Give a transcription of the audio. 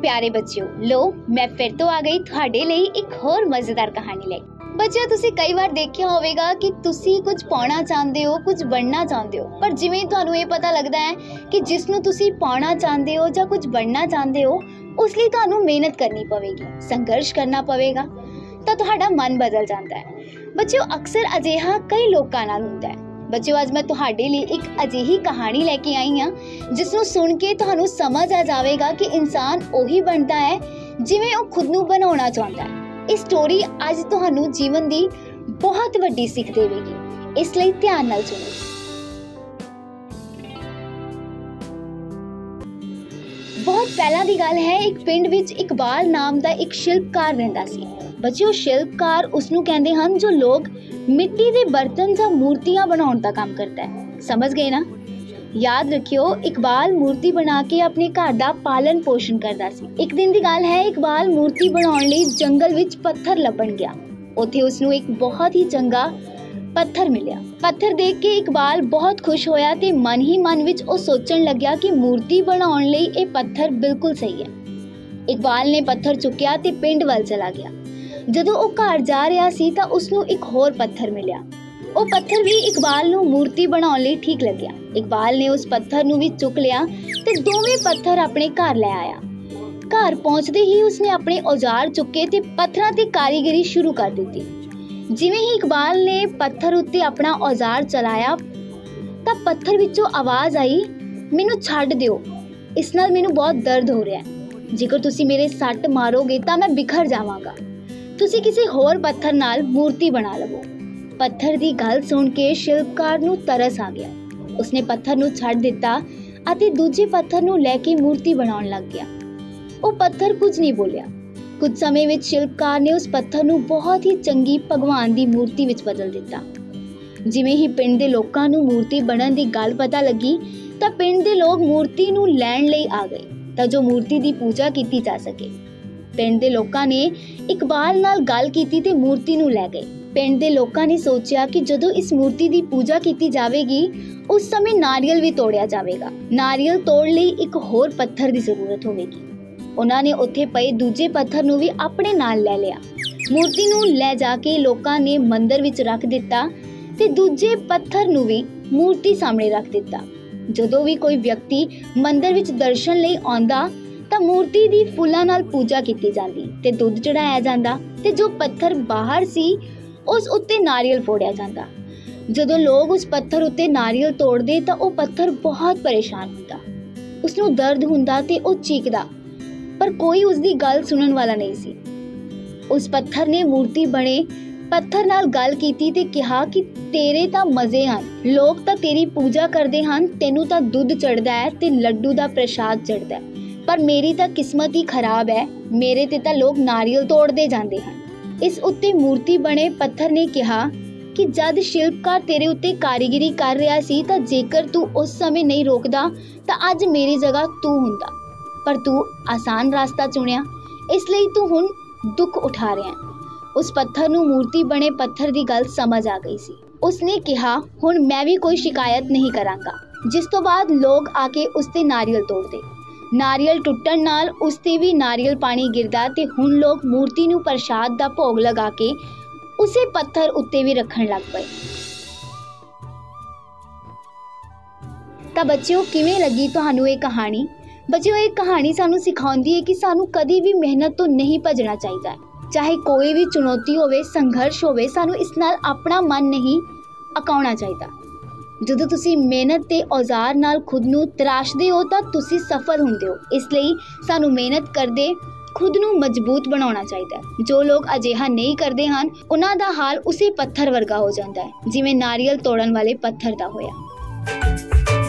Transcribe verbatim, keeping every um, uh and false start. प्यारे बच्चों, लो मैं फिर तो आ गई तुहाडे लई एक होर मजेदार कहानी लई। बच्चों तुसी कई बार देखिया होवेगा कि तुसी कुछ पाना चाहते हो, कुछ बनना चाहते हो, पर जिवें तुहानू ये पता लगदा है कि जिसनू तुसी पाना चाहते हो या कुछ बनना चाहते हो उस लई तुहानू मेहनत करनी पवेगी, संघर्ष करना पवेगा, तो तुहाडा मन बदल जाता है। बच्चों अक्सर अजिहा कई लोकां नाल हुंदा है। बच्चों आज मैं तुहाडे लई एक अजिही कहानी लेके आई हाँ जिसनू सुन के तुहानू समझ आ जाएगा कि इंसान ओही बनता है जिवें वो खुद नू बनाउणा चाहुंदा है। इस स्टोरी आज तुहानू जीवन दी बहुत वड्डी सीख देवेगी, इस लई ध्यान नाल सुनो। बहुत पहला दी गल है, एक पिंड विच इकबाल नाम दा एक शिल्पकार रहिंदा सी। बच्चों शिल्पकार उसनू कहंदे हन जो लोग मिट्टी के बर्तन या मूर्तियां बनाने का काम करता है। समझ गए ना? याद रखियो इकबाल मूर्ति बना के अपने घर का पालन पोषण करता सी। एक दिन की गल है, इकबाल मूर्ति बनाने लई जंगल विच पत्थर लभन गया। उत्थे उसनू एक बहुत ही चंगा पत्थर मिलिया। पत्थर देख के इकबाल बहुत खुश होया ते मन ही मन विच वो सोचन लग्या कि मूर्ति बनाने लई ये पत्थर बिल्कुल सही है। इकबाल ने पत्थर चुकिया ते पिंड वाल चला गया। जदों वो घर जा रहा सी तां उसनू एक होर पत्थर मिलिया। वो पत्थर भी इकबाल नू मूर्ति बनाने लई ठीक लग्या। इकबाल ने उस पत्थर नू भी चुक लिया ते दोवें पत्थर अपने घर ले आया। घर पहुंचदे ही उसने अपने औजार चुके ते पत्थरां ते कारीगरी शुरू कर दी। जिवें ही इकबाल ने पत्थर उत्ते अपना औजार चलाया तां पत्थर विचों आवाज़ आई, मैनू छड्ड दिओ, इस नाल मैनू बहुत दर्द हो रहा है, जेकर तुसीं मेरे सट मारोगे तां मैं बिखर जावांगा, तुसी किसी होर पत्थर नाल मूर्ति बना लवो। पत्थर दी गल सुन के शिल्पकार नू तरस आ गया। उसने पत्थर नू छड्ड दिता अते दूजे पत्थर नू लैके मूर्ति बनाने लग गया। वो पत्थर कुछ नहीं बोलिया। कुछ समय विच शिल्पकार ने उस पत्थर नू बहुत ही चंगी भगवान दी मूर्ति विच बदल दिता। जिवें ही पिंड दे लोकां नू मूर्ति बनन दी गल पता लगी तां पिंड दे लोग मूर्ति नू लैण लई आ गए तां जो मूर्ति दी पूजा कीती जा सके। पिंड दे लोकां ने इकबाल नाल गल कीती ते मूर्ति नू ले गए। पिंड दे लोकां ने सोचिया कि जदों इस मूर्ति दी पूजा कीती जावेगी उस समय नारियल भी तोड़िया जावेगा, नारियल तोड़ लई एक होर पत्थर दी जरूरत होवेगी। उन्हां ने उत्थे पए दूजे पत्थर नू भी अपने नाल ले लिया। मूर्ति नू ले जाके लोकां ने मंदिर विच रख दिता ते दूजे पत्थर नू भी मूर्ति सामने रख दिता। जदों भी कोई व्यक्ति मंदिर विच दर्शन लई आंदा तां मूर्ति दी फुल्लां नाल पूजा कीती जांदी ते दुध चढ़ाया जांदा ते जो पत्थर बाहर सी उस उत्ते नारियल फोड़िया जांदा। जदों लोग उस पत्थर उत्ते नारियल तोड़दे तां वो पत्थर बहुत परेशान हुंदा, उसनू दर्द हुंदा ते वो चीखदा, पर कोई उसदी गल सुनन वाला नहीं सी। उस पत्थर ने मूर्ति बने पत्थर नाल गल कीती ते कहा कि तेरे तां मजे हन, लोग तां तेरी पूजा करदे हन, तैनू तां दुध चढ़दा है ते लड्डू दा प्रसाद चढ़दा है, पर मेरी तो किस्मत ही खराब है, मेरे ते तो लोग नारियल तोड़ते जाते हैं। इस उत्ते मूर्ति बने पत्थर ने कहा कि जद शिल्पकार तेरे उत्ते कारीगिरी कर रहा सी तो जेकर तू उस समय नहीं रोकदा तो अज मेरी जगह तू हुंदा, पर तू आसान रास्ता चुनिया, इसलिए तू हुण दुख उठा रहा है। उस पत्थर नू मूर्ति बने पत्थर की गल समझ आ गई सी। उसने कहा हुण मैं भी कोई शिकायत नहीं करांगा। जिस तो बाद लोग आके उसते नारियल तोड़ते, नारियल टुटन नाल उसते भी नारियल पानी गिरदा ते हुण लोग मूर्ति नू प्रसाद दा भोग लगा के उसे पत्थर उत्ते भी रखन लग पए। तां बच्चों किवें लगी तुहानू ये कहानी? बच्चों ये कहानी सानू सिखाउंदी है कि सानू कदी भी मेहनत तो नहीं भजना चाहिदा, चाहे कोई भी चुनौती होवे, संघर्ष होवे, सानू इस नाल अपना मन नहीं अकाउणा चाहिदा। जदों तुसी मेहनत ते औजार नाल खुद नू तराशदे हो तां तुसी सफल हुंदे हो, इसलिए सानू मेहनत करदे खुद नू मजबूत बनाउणा चाहीदा है। जो लोग अजिहा नहीं करदे हन उन्हां दा हाल उसे पत्थर वर्गा हो जांदा है जिवें नारियल तोड़न वाले पत्थर दा होया।